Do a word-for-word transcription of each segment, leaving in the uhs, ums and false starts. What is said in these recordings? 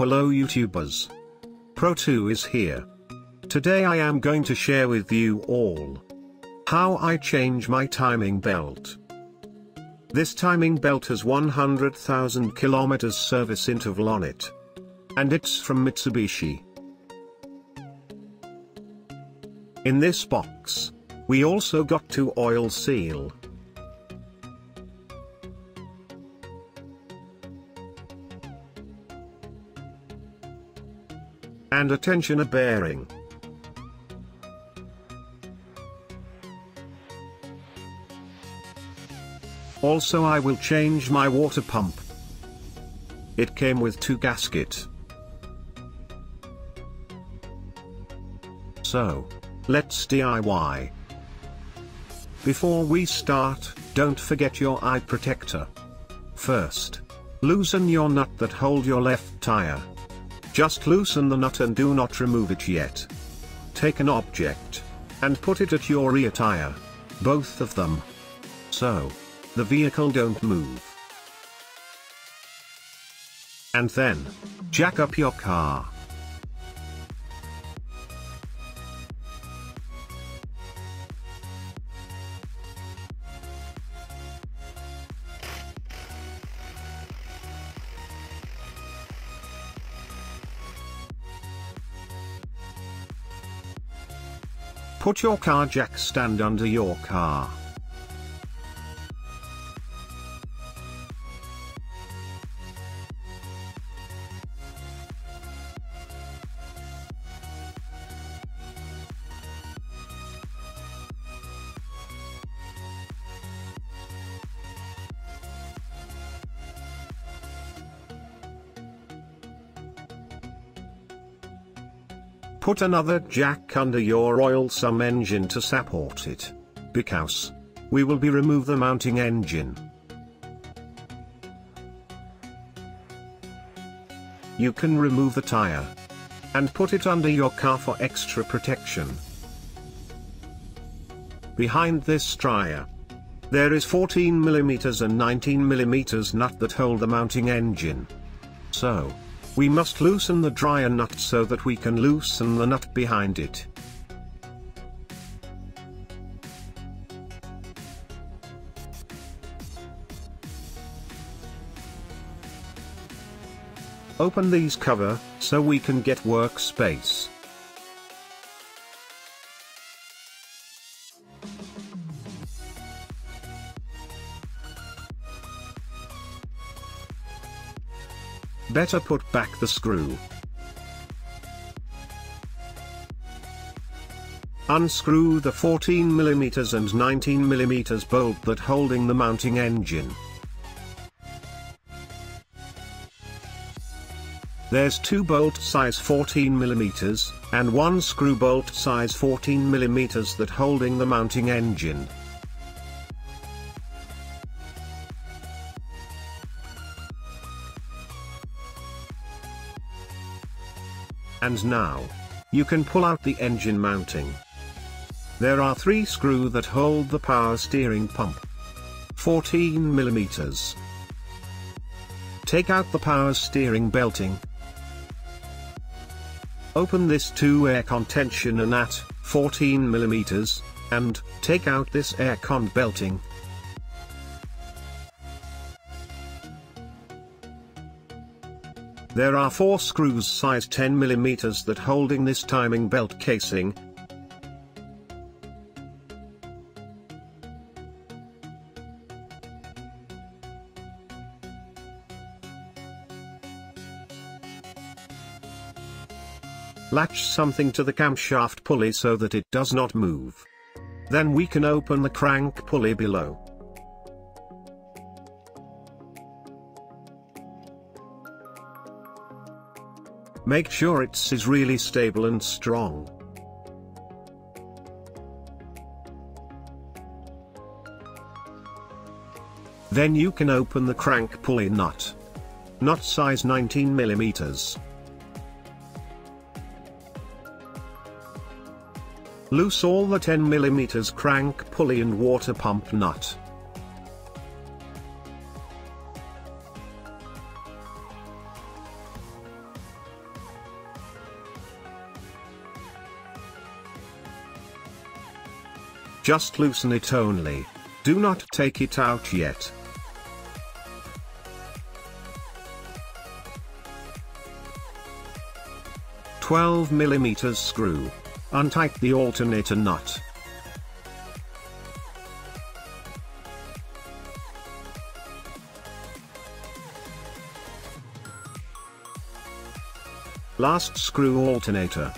Hello YouTubers. pro two is here. Today I am going to share with you all how I change my timing belt. This timing belt has one hundred thousand kilometers service interval on it. And it's from Mitsubishi. In this box, we also got two oil seal. And a tensioner bearing. Also I will change my water pump. It came with two gaskets. So, let's D I Y. Before we start, don't forget your eye protector. First, loosen your nut that holds your left tire. Just loosen the nut and do not remove it yet. Take an object, and put it at your rear tire. Both of them. So, the vehicle don't move. And then, jack up your car. Put your car jack stand under your car. Put another jack under your oil sump engine to support it, because we will be remove the mounting engine. You can remove the tire and put it under your car for extra protection. Behind this tire, there is fourteen millimeter and nineteen millimeter nut that hold the mounting engine. So, we must loosen the dryer nut so that we can loosen the nut behind it. Open these cover, so we can get workspace. Better put back the screw. Unscrew the fourteen millimeter and nineteen millimeter bolt that holding the mounting engine. There's two bolt size fourteen millimeter and one screw bolt size fourteen millimeter that holding the mounting engine. And now, you can pull out the engine mounting. There are three screws that hold the power steering pump. fourteen millimeter. Take out the power steering belting. Open this two aircon tensioner nut, fourteen millimeter, and take out this aircon belting. There are four screws size ten millimeter that holding this timing belt casing. Latch something to the camshaft pulley so that it does not move. Then we can open the crank pulley below. Make sure it is really stable and strong. Then you can open the crank pulley nut. Nut size nineteen millimeter. Loose all the ten millimeter crank pulley and water pump nut. Just loosen it only. Do not take it out yet. twelve millimeter screw. Untighten the alternator nut. Last screw alternator.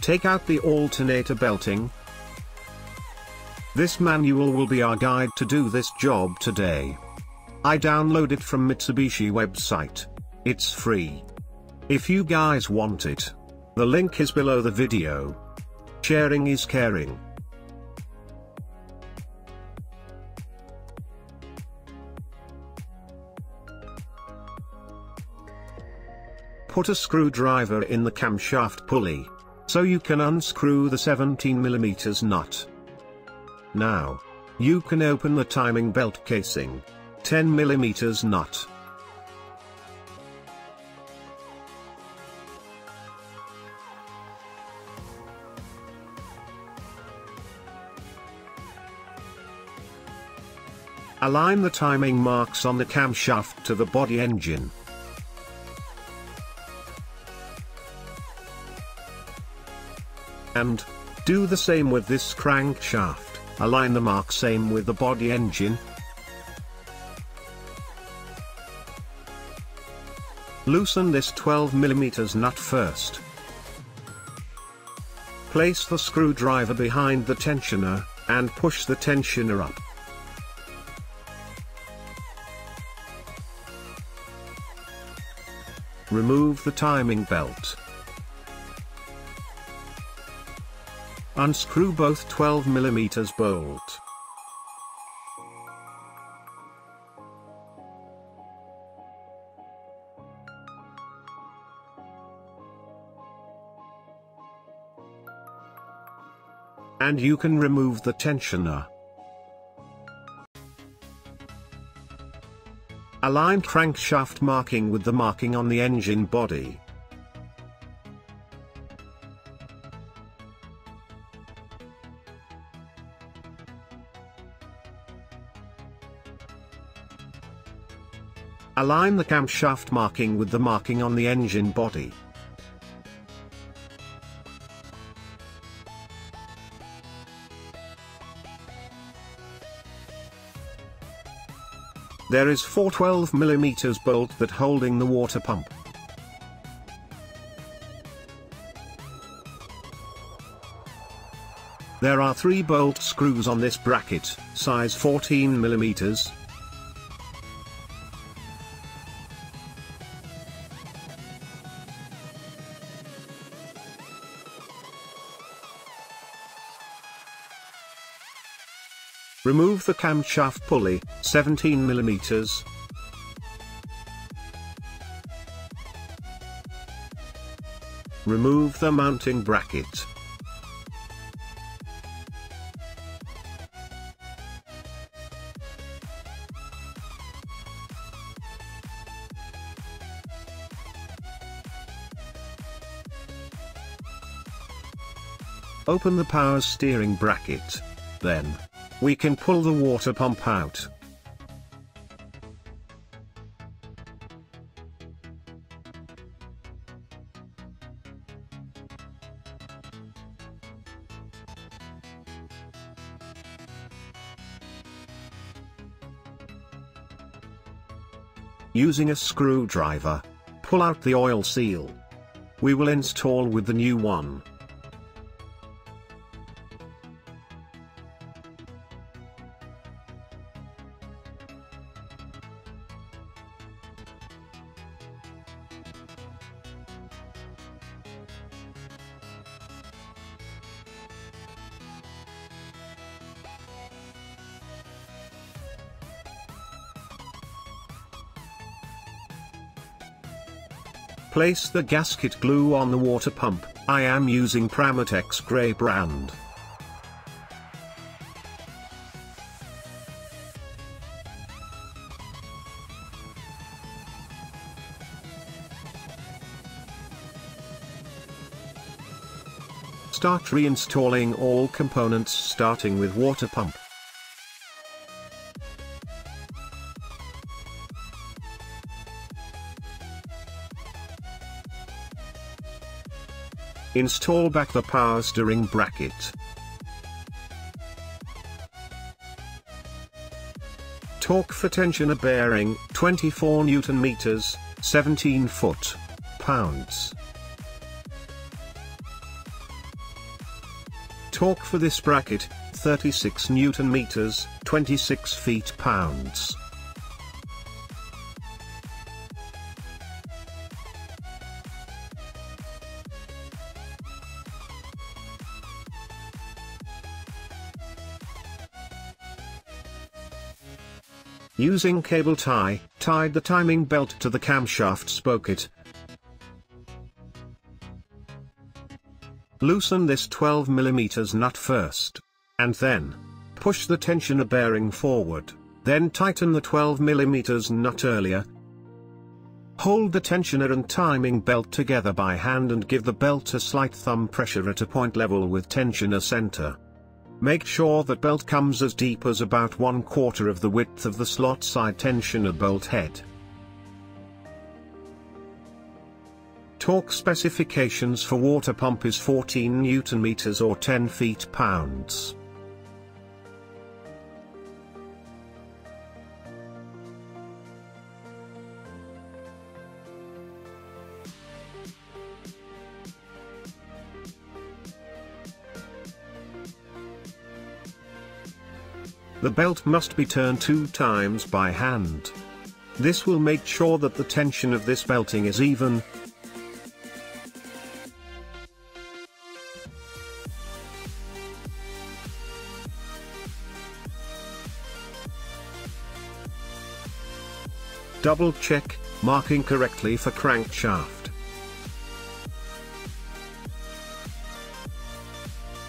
Take out the alternator belting. This manual will be our guide to do this job today. I download it from Mitsubishi website. It's free. If you guys want it, the link is below the video. Sharing is caring. Put a screwdriver in the camshaft pulley, so you can unscrew the seventeen millimeter nut. Now, you can open the timing belt casing. ten millimeter nut. Align the timing marks on the camshaft to the body engine. And do the same with this crankshaft. Align the mark same with the body engine. Loosen this twelve millimeter nut first. Place the screwdriver behind the tensioner, and push the tensioner up. Remove the timing belt. Unscrew both twelve millimeter bolt. And you can remove the tensioner. Align crankshaft marking with the marking on the engine body. Align the camshaft marking with the marking on the engine body. There is four twelve millimeter bolt that holding the water pump. There are three bolt screws on this bracket, size fourteen millimeter. Remove the camshaft pulley, seventeen millimeter. Remove the mounting bracket. Open the power steering bracket. Then, we can pull the water pump out. Using a screwdriver, pull out the oil seal. We will install with the new one. Place the gasket glue on the water pump. I am using Permatex Grey brand. Start reinstalling all components, starting with water pump. Install back the power steering bracket. Torque for tensioner bearing, twenty-four newton meters, seventeen foot pounds. Torque for this bracket, thirty-six newton meters, twenty-six feet pounds. Using cable tie, tied the timing belt to the camshaft spocket. Loosen this twelve millimeter nut first, and then push the tensioner bearing forward, then tighten the twelve millimeter nut earlier. Hold the tensioner and timing belt together by hand and give the belt a slight thumb pressure at a point level with tensioner center. Make sure that belt comes as deep as about one quarter of the width of the slot side tensioner bolt head. Torque specifications for water pump is fourteen newton meters or ten feet pounds. The belt must be turned two times by hand. This will make sure that the tension of this belting is even. Double check, marking correctly for crankshaft.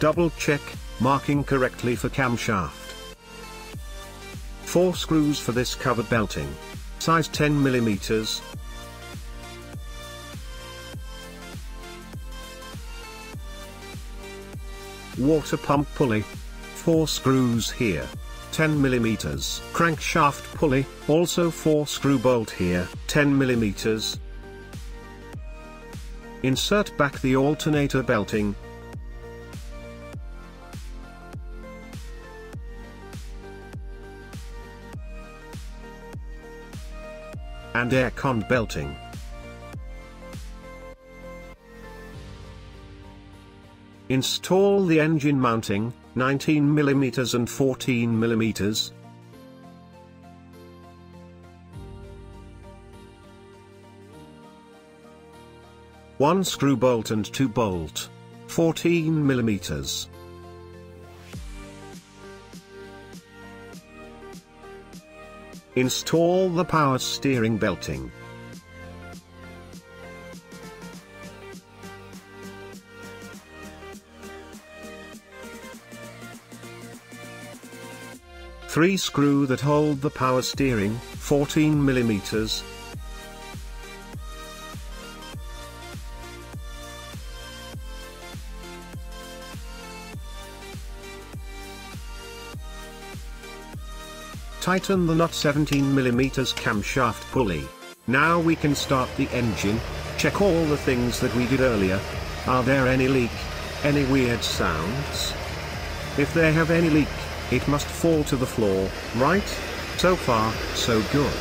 Double check, marking correctly for camshaft. Four screws for this cover belting. Size ten millimeters. Water pump pulley. Four screws here. ten millimeters. Crankshaft pulley. Also four screw bolt here. ten millimeters. Insert back the alternator belting. And aircon belting. Install the engine mounting, nineteen millimeters and fourteen millimeters. One screw bolt and two bolt, fourteen millimeters. Install the power steering belting. Three screw that hold the power steering, fourteen millimeters. Tighten the nut seventeen millimeter camshaft pulley. Now we can start the engine. Check all the things that we did earlier. Are there any leak? Any weird sounds? If they have any leak, it must fall to the floor, right? So far, so good.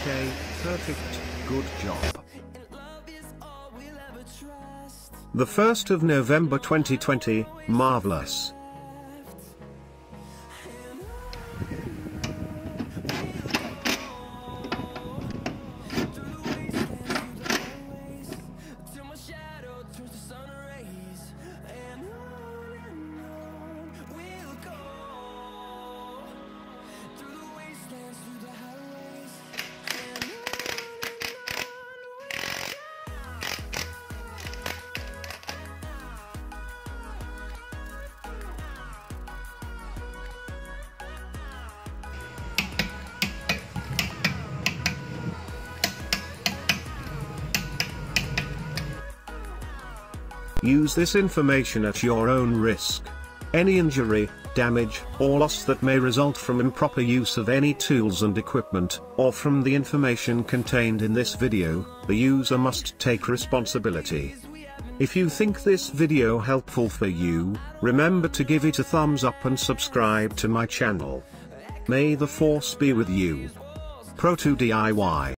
Okay, perfect, good job. The first of November twenty twenty, marvelous. Use this information at your own risk. Any injury, damage, or loss that may result from improper use of any tools and equipment, or from the information contained in this video, the user must take responsibility. If you think this video helpful for you, remember to give it a thumbs up and subscribe to my channel. May the force be with you. pro two D I Y